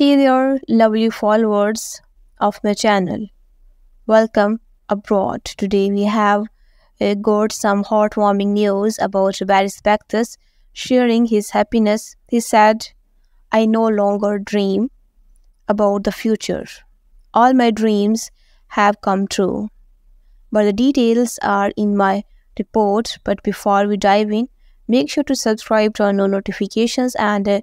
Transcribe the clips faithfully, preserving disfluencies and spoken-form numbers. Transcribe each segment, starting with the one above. Here your lovely followers of my channel. Welcome abroad. Today we have uh, got some heartwarming news about Barış Baktaş sharing his happiness. He said, I no longer dream about the future. All my dreams have come true. But the details are in my report. But before we dive in, make sure to subscribe to our no notifications and uh,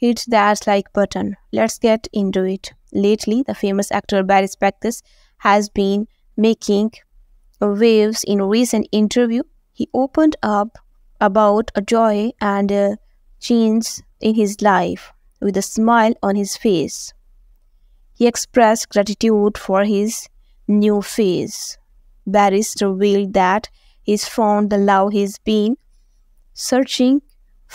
hit that like button. Let's get into it. Lately, the famous actor Barış Baktaş has been making waves in a recent interview. He opened up about a joy and a change in his life with a smile on his face. He expressed gratitude for his new phase. Barış revealed that he's found the love he's been searching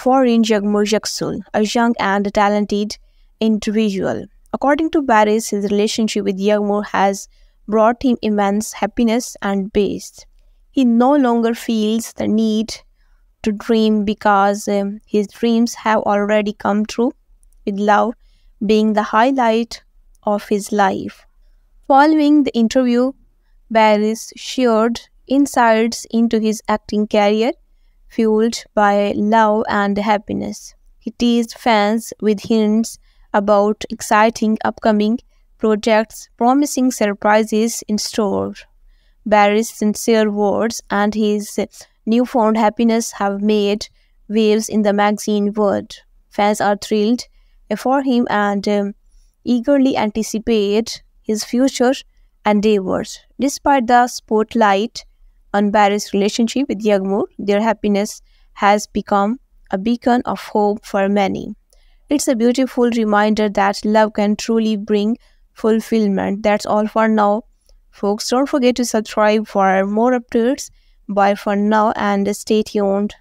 for in Yağmur Yağsul, a young and talented individual. According to Barış, his relationship with Yağmur has brought him immense happiness and peace. He no longer feels the need to dream because um, his dreams have already come true, with love being the highlight of his life. Following the interview, Barış shared insights into his acting career, fueled by love and happiness. He teased fans with hints about exciting upcoming projects, promising surprises in store. Barış's sincere words and his newfound happiness have made waves in the magazine world. Fans are thrilled for him and um, eagerly anticipate his future endeavors. Despite the spotlight on Barış's relationship with Yağmur, their happiness has become a beacon of hope for many. It's a beautiful reminder that love can truly bring fulfillment. That's all for now, folks. Don't forget to subscribe for more updates. Bye for now and stay tuned.